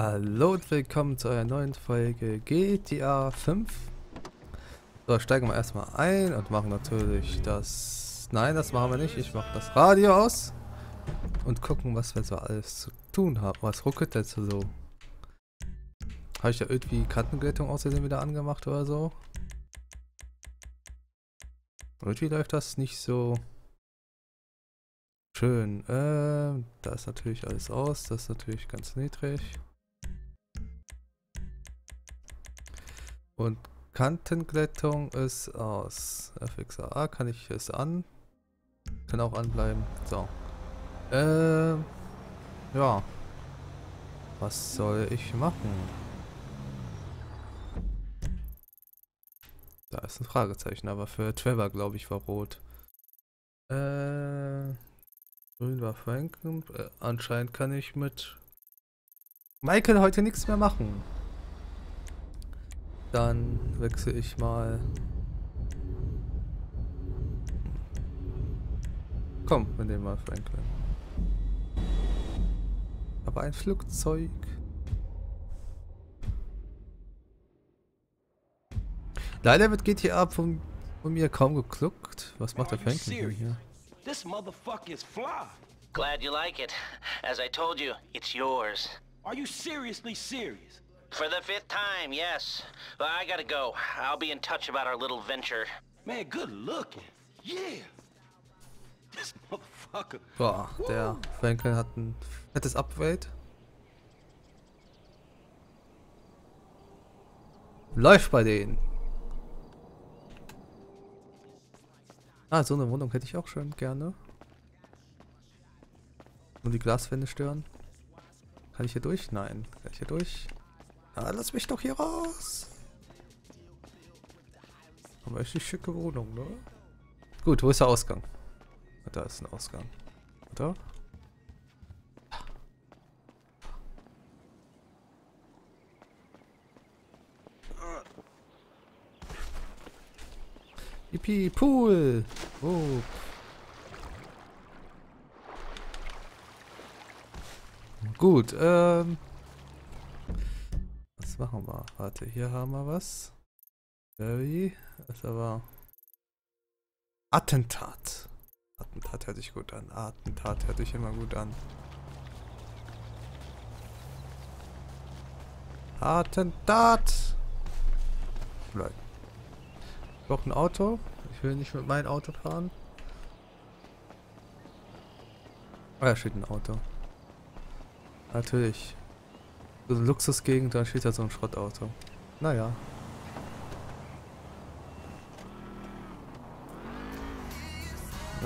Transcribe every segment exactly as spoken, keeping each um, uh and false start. Hallo und willkommen zu einer neuen Folge G T A fünf. So, steigen wir erstmal ein und machen natürlich das... Nein, das machen wir nicht. Ich mache das Radio aus und gucken, was wir so alles zu tun haben. Was ruckelt jetzt so? Habe ich da irgendwie Kartenglättung außerdem wieder angemacht oder so? Irgendwie läuft das nicht so... schön. Ähm, da ist natürlich alles aus. Das ist natürlich ganz niedrig. Und Kantenglättung ist aus. F X A A kann ich es an. Kann auch anbleiben. So. Ähm. Ja. Was soll ich machen? Da ist ein Fragezeichen, aber für Trevor, glaube ich, war rot. Äh. Grün war Franklin. Äh, anscheinend kann ich mit Michael heute nichts mehr machen. Dann wechsle ich mal. Komm, wir nehmen mal Franklin. Aber ein Flugzeug. Leider wird G T A von, von mir kaum gekluckt. Was macht der Franklin hier? This motherfucker is fly. Glad you like it. As I told you, it's yours. Are you seriously serious? For the fifth time, yes. But I gotta go. I'll be in touch about our little venture. Man, good looking. Yeah. This motherfucker. Boah, der Franklin hat ein fettes Upgrade. Läuft bei denen. Ah, so eine Wohnung hätte ich auch schon gerne. Nur die Glaswände stören. Kann ich hier durch? Nein. Kann ich hier durch? Ah, lass mich doch hier raus! Aber echt eine schicke Wohnung, ne? Gut, wo ist der Ausgang? Da ist ein Ausgang. Oder? Yippie, Pool! Oh. Gut, ähm... was machen wir? Warte, hier haben wir was. Barry, ist aber... Attentat! Attentat hört sich gut an. Attentat hört sich immer gut an. Attentat! Bleib. Ich brauche ein Auto. Ich will nicht mit meinem Auto fahren. Ah, da steht ein Auto. Natürlich. So eine Luxusgegend, da steht ja so ein Schrottauto. Naja.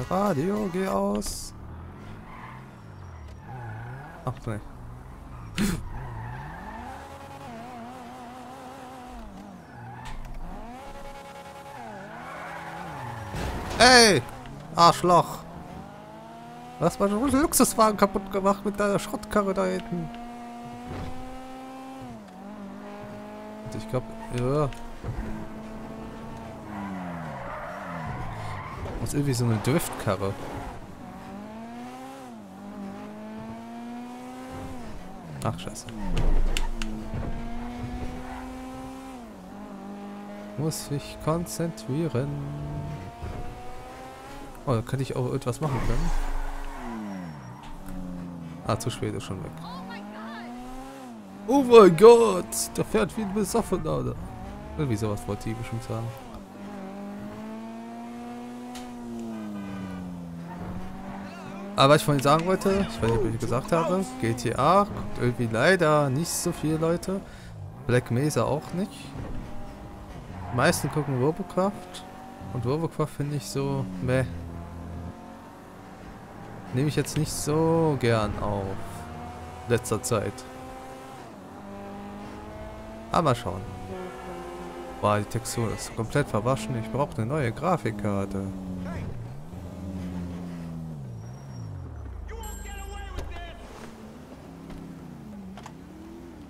Radio, geh aus. Ach nein. Ey! Arschloch! Du hast meinen Luxuswagen kaputt gemacht mit deiner Schrottkarre da hinten. Und ich glaube, ja. Das ist irgendwie so eine Driftkarre. Ach, scheiße. Muss mich konzentrieren. Oh, da könnte ich auch etwas machen können. Ah, zu spät ist schon weg. Oh mein Gott! Da fährt wie ein Besoffener, oder? Irgendwie sowas wollte ich bestimmt sagen. Aber was ich vorhin sagen wollte, ich weiß nicht, was ich gesagt habe, G T A kommt irgendwie leider nicht so viele Leute. Black Mesa auch nicht. Die meisten gucken RoboCraft. Und RoboCraft finde ich so, meh. Nehme ich jetzt nicht so gern auf. Letzter Zeit. Aber mal schauen. Boah, die Textur ist komplett verwaschen. Ich brauche eine neue Grafikkarte.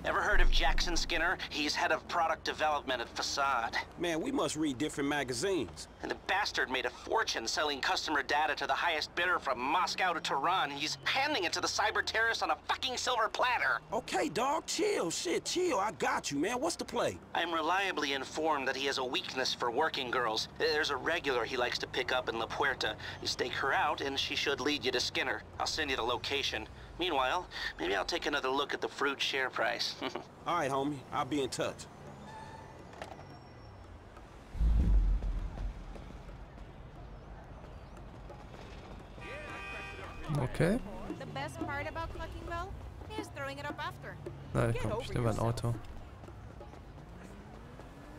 Ever heard of Jackson Skinner. He's head of product development at Facade. Man, we must read different magazines. And the bastard made a fortune selling customer data to the highest bidder from Moscow to Tehran. He's handing it to the cyber terrorists on a fucking silver platter. Okay, dog, chill. Shit, chill. I got you, man. What's the play? I'm reliably informed that he has a weakness for working girls. There's a regular he likes to pick up in La Puerta. You stake her out, and she should lead you to Skinner. I'll send you the location. Meanwhile, maybe I'll take another look at the fruit share price. All right, homie. I'll be in touch. Okay. Na, da kommt bestimmt ein Auto.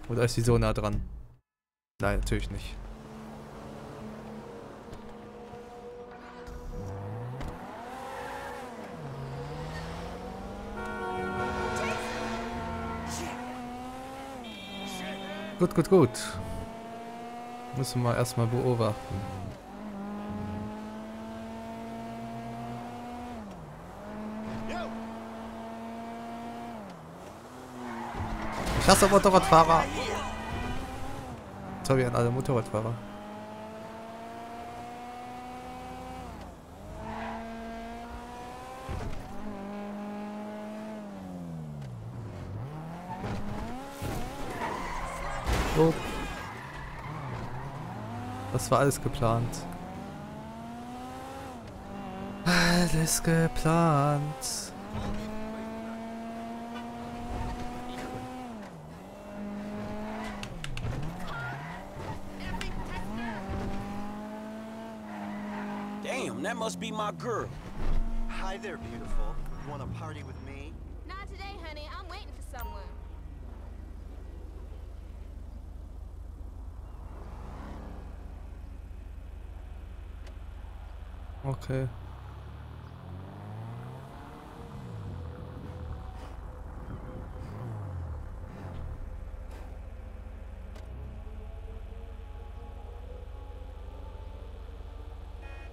Oder ist sie so nah dran? Nein, natürlich nicht. Gut, gut, gut. Müssen wir erstmal beobachten. Ich hasse Motorradfahrer. Sorry an alle Motorradfahrer. Oh. Das war alles geplant. Alles geplant. Damn, that must be my girl. Hi there, beautiful. You want to party with me? Not today, honey. I'm waiting for someone. Okay.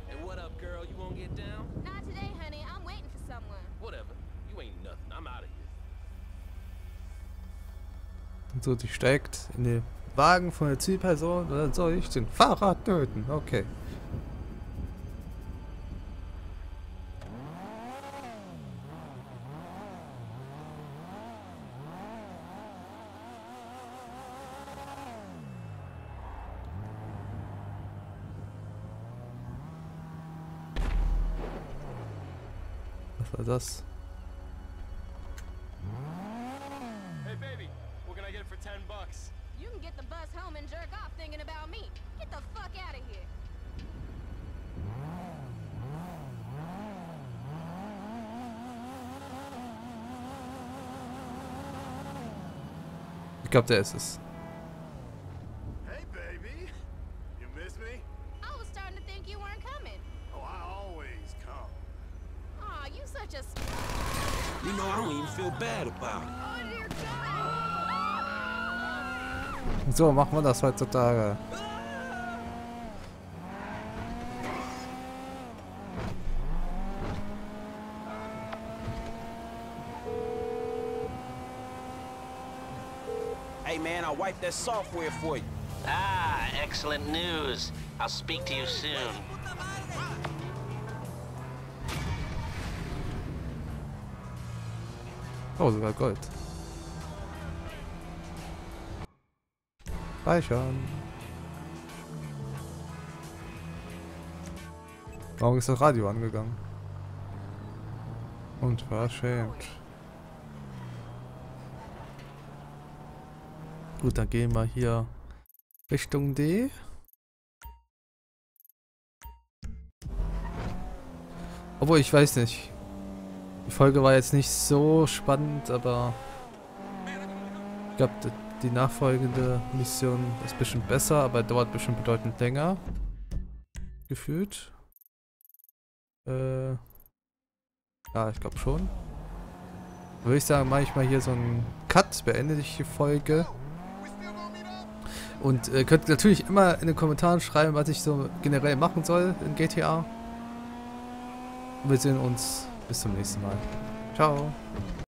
Hey, what up, girl? You won't get down? Not today, honey. I'm waiting for someone. Whatever. You ain't nothing. I'm out of here. So, die steigt in den Wagen von der Zielperson, und dann soll ich den Fahrrad töten. Okay. Was war das? Hey baby, what can I get for ten bucks? You can get the bus home and jerk off thinking about me. Get the fuck out of here. Ich glaube, der ist es. Hey baby, you miss me? I was starting to think you weren't coming. Oh, I always come. You know, I don't even feel bad about it. So machen wir das heutzutage. Hey man, I wiped that software for you. Ah, excellent news. I'll speak to you soon. Oh, sogar Gold. Speichern. Warum ist das Radio angegangen? Und verschämt. Gut, dann gehen wir hier Richtung D. Obwohl, ich weiß nicht. Die Folge war jetzt nicht so spannend, aber ich glaube, die nachfolgende Mission ist ein bisschen besser, aber dauert bestimmt bedeutend länger. Gefühlt. Äh. Ja, ich glaube schon. Würde ich sagen, mache ich mal hier so einen Cut, beende ich die Folge. Und äh, könnt natürlich immer in den Kommentaren schreiben, was ich so generell machen soll in G T A. Wir sehen uns. Bis zum nächsten Mal. Ciao.